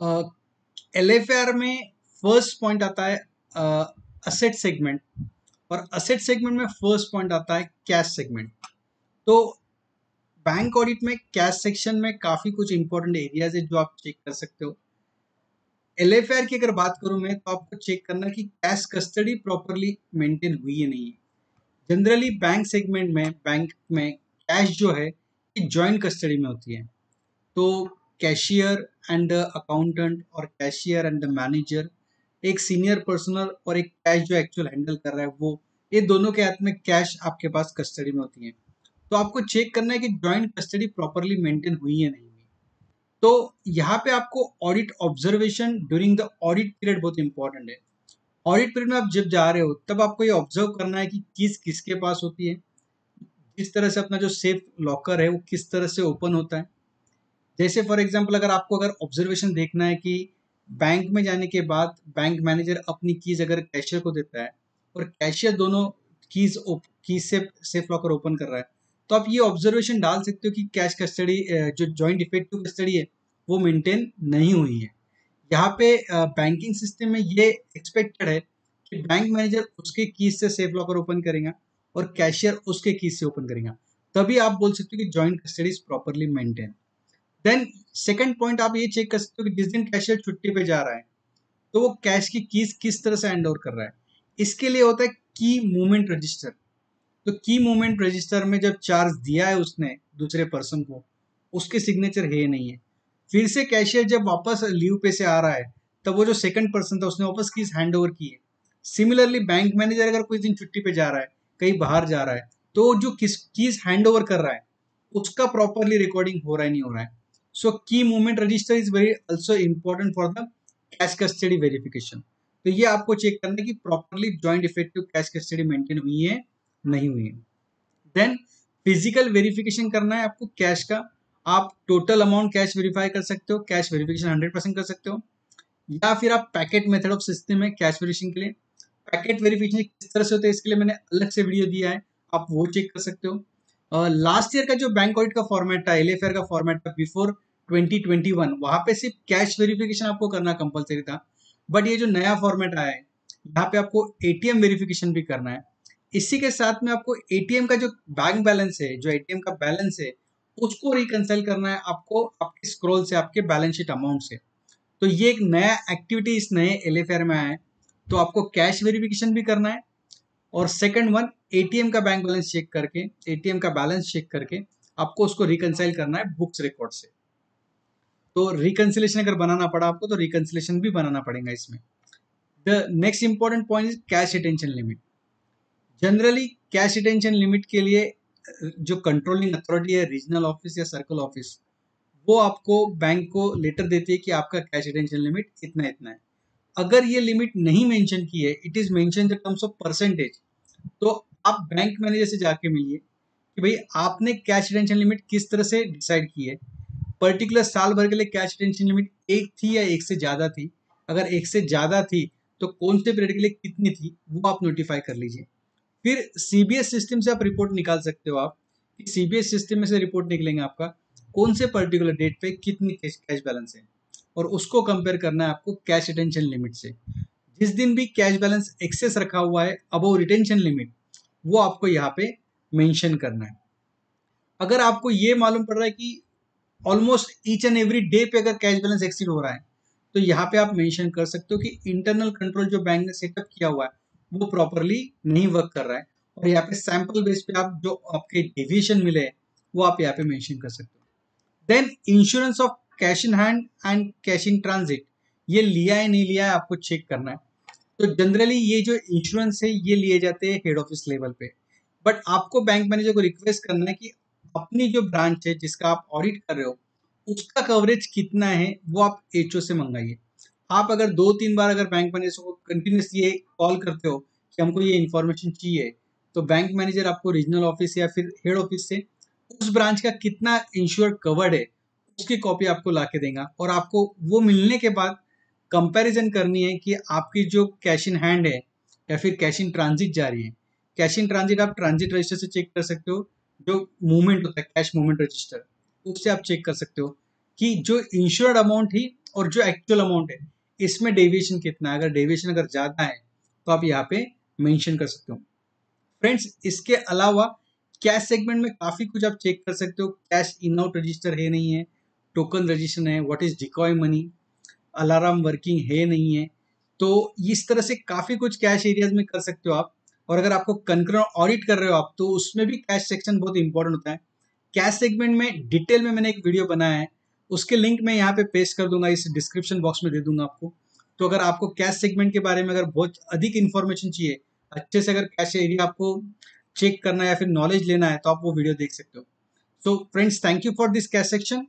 LFAR में first point आता है असेट सेगमेंट, और असेट सेगमेंट में फर्स्ट पॉइंट आता है कैश सेगमेंट। तो बैंक ऑडिट में कैश सेक्शन में काफ़ी कुछ इंपॉर्टेंट एरियाज है जो आप चेक कर सकते हो। LFIR की अगर बात करूं मैं, तो आपको चेक करना कि कैश कस्टडी प्रॉपरली मेंटेन हुई है नहीं। जनरली बैंक सेगमेंट में, बैंक में कैश जो है ये जॉइंट कस्टडी में होती है, तो कैशियर एंड अकाउंटेंट और कैशियर एंड मैनेजर, एक सीनियर पर्सनल और एक कैश जो एक्चुअल हैंडल कर रहा है वो, ये दोनों के हाथ में कैश आपके पास कस्टडी में होती है। तो आपको चेक करना है कि जॉइंट कस्टडी प्रॉपरली मेंटेन हुई है नहीं। तो यहाँ पे आपको audit observation during the audit period बहुत इंपॉर्टेंट है। ऑडिट पीरियड में आप जब जा रहे हो तब आपको ये ऑब्जर्व करना है कि किस किसके पास होती है, किस तरह से अपना जो सेफ लॉकर है वो किस तरह से ओपन होता है। जैसे फॉर एग्जांपल अगर आपको अगर ऑब्जर्वेशन देखना है कि बैंक में जाने के बाद बैंक मैनेजर अपनी कीज़ अगर कैशियर को देता है और कैशियर दोनों कीज से सेफ लॉकर ओपन कर रहा है, तो आप ये ऑब्जर्वेशन डाल सकते हो कि कैश कस्टडी जो जॉइंट इफेक्टिव कस्टडी है वो मेंटेन नहीं हुई है। यहाँ पे बैंकिंग सिस्टम में ये एक्सपेक्टेड है कि बैंक मैनेजर उसके कीज से सेफ लॉकर ओपन करेगा और कैशियर उसके कीज से ओपन करेगा, तभी आप बोल सकते हो कि joint custody is properly maintain. Then second point आप ये चेक कर सकते हो कि जिस दिन कैशियर छुट्टी पे जा रहा है तो वो कैश की कीज किस तरह से हैंड ओवर कर रहा है। इसके लिए होता है की मूवमेंट रजिस्टर। तो की मूवमेंट रजिस्टर में जब चार्ज दिया है उसने दूसरे पर्सन को, उसके सिग्नेचर है नहीं है, फिर से कैशियर जब वापस लीव पे से आ रहा है तब वो जो सेकंड पर्सन था उसने वापस कीज हैंड ओवर की है। सिमिलरली बैंक मैनेजर अगर कोई दिन छुट्टी पे जा रहा है, कहीं बाहर जा रहा है, तो जो किस कीज हैंड ओवर कर रहा है उसका प्रॉपरली रिकॉर्डिंग हो रहा है नहीं हो रहा है। So key movement register is very also important for the cash custody verification. तो ये आपको चेक करना है कि properly joint effective cash custody maintain हुई है नहीं हुई। देन फिजिकल वेरिफिकेशन करना है आपको कैश का। आप टोटल अमाउंट कैश वेरीफाई कर सकते हो, कैश वेरिफिकेशन 100% कर सकते हो, या फिर आप पैकेट मेथड ऑफ सिस्टम है कैश वेरिफिकेशन के लिए। पैकेट वेरिफिकेशन किस तरह से होता है इसके लिए मैंने अलग से वीडियो दिया है, आप वो चेक कर सकते हो। लास्ट ईयर का जो बैंक ऑडिट का फॉर्मेट था, LFIR का फॉर्मेट था बिफोर 2021, वहाँ पे सिर्फ कैश वेरिफिकेशन आपको करना कंपलसरी था, बट ये जो नया फॉर्मेट आया है यहाँ पे आपको ATM वेरिफिकेशन भी करना है। इसी के साथ में आपको ATM का जो बैंक बैलेंस है, जो ATM का बैलेंस है उसको रिकंसाइल करना है आपको आपके स्क्रॉल से, आपके बैलेंस शीट अमाउंट से। तो ये एक नया एक्टिविटी इस नए LFIR में आया है। तो आपको कैश वेरिफिकेशन भी करना है और सेकंड वन ATM का बैंक बैलेंस चेक करके, ATM का बैलेंस चेक करके आपको उसको रिकंसाइल करना है बुक्स रिकॉर्ड से। तो रिकंसिलेशन अगर बनाना पड़ा आपको तो रिकंसिलेशन भी बनाना पड़ेगा इसमें। The next important point is cash retention limit. Generally cash retention limit के लिए जो कंट्रोलिंग अथॉरिटी है, रीजनल ऑफिस या सर्कल ऑफिस, वो आपको बैंक को लेटर देती है कि आपका कैश रिटेंशन लिमिट इतना इतना है। अगर ये लिमिट नहीं मेंशन की है, it is mention in terms of percentage, तो आप बैंक मैनेजर से जाके मिलिए कि भाई आपने कैश रिटेंशन लिमिट किस तरह से डिसाइड की है। पर्टिकुलर साल भर के लिए कैश रिटेंशन लिमिट 1 थी या 1 से ज़्यादा थी, अगर 1 से ज़्यादा थी तो कौन से पीरियड के लिए कितनी थी वो आप नोटिफाई कर लीजिए। फिर CBS सिस्टम से आप रिपोर्ट निकाल सकते हो, आप कि CBS सिस्टम में से रिपोर्ट निकलेंगे आपका कौन से पर्टिकुलर डेट पे कितनी कैश बैलेंस है, और उसको कंपेयर करना है आपको कैश रिटेंशन लिमिट से। जिस दिन भी कैश बैलेंस एक्सेस रखा हुआ है अबव रिटेंशन लिमिट, वो आपको यहाँ पे मेंशन करना है। अगर आपको ये मालूम पड़ रहा है कि almost each and every day पे अगर कैश बैलेंस एक्सीड हो रहा है, तो यहाँ पे आप मेंशन कर सकते हो कि इंटरनल कंट्रोल जो बैंक ने सेटअप किया हुआ है वो प्रॉपरली नहीं वर्क कर रहा है, और यहाँ पे सैंपल बेस पे आप जो आपके डेविएशन मिले वो आप यहाँ पे मेंशन कर सकते हो। Then insurance of cash in hand and cash in transit, ये लिया है नहीं लिया है आपको चेक करना है। तो जनरली ये जो इंश्योरेंस है ये लिए जाते हैं हेड ऑफिस लेवल पे, बट आपको बैंक मैनेजर को रिक्वेस्ट करना है कि अपनी जो ब्रांच है जिसका आप ऑडिट कर रहे हो उसका कवरेज कितना है वो आप HO से मंगाइए। आप अगर 2-3 बार अगर बैंक मैनेजर को कंटिन्यूसली कॉल करते हो कि हमको ये इन्फॉर्मेशन चाहिए, तो बैंक मैनेजर आपको रीजनल ऑफिस या फिर हेड ऑफिस से उस ब्रांच का कितना इंश्योर कवर्ड है उसकी कॉपी आपको ला के देगा, और आपको वो मिलने के बाद कंपैरिजन करनी है कि आपकी जो कैश इन हैंड है या फिर कैश इन ट्रांजिट जा रही है। कैश इन ट्रांजिट आप ट्रांजिट रजिस्टर से चेक कर सकते हो, जो मूवमेंट होता है कैश मूवमेंट रजिस्टर, उससे आप चेक कर सकते हो कि जो इंश्योर्ड अमाउंट थी और जो एक्चुअल अमाउंट है इसमें डेविएशन कितना है, अगर डेविएशन अगर ज़्यादा है तो आप यहाँ पे मेंशन कर सकते हो। फ्रेंड्स, इसके अलावा कैश सेगमेंट में काफ़ी कुछ आप चेक कर सकते हो। कैश इन आउट रजिस्टर है नहीं है, टोकन रजिस्टर है, what is decoy money, alarm working है नहीं है, तो इस तरह से काफ़ी कुछ कैश एरियाज में कर सकते हो आप। और अगर आपको कंकरेंट ऑडिट कर रहे हो आप तो उसमें भी कैश सेक्शन बहुत इंपॉर्टेंट होता है। कैश सेगमेंट में डिटेल में मैंने एक वीडियो बनाया है, उसके लिंक मैं यहाँ पे पेस्ट कर दूंगा, इस डिस्क्रिप्शन बॉक्स में दे दूंगा आपको। तो अगर आपको कैश सेगमेंट के बारे में अगर बहुत अधिक इन्फॉर्मेशन चाहिए, अच्छे से अगर कैश एरिया आपको चेक करना है या फिर नॉलेज लेना है तो आप वो वीडियो देख सकते हो। So friends, thank you for this cash section.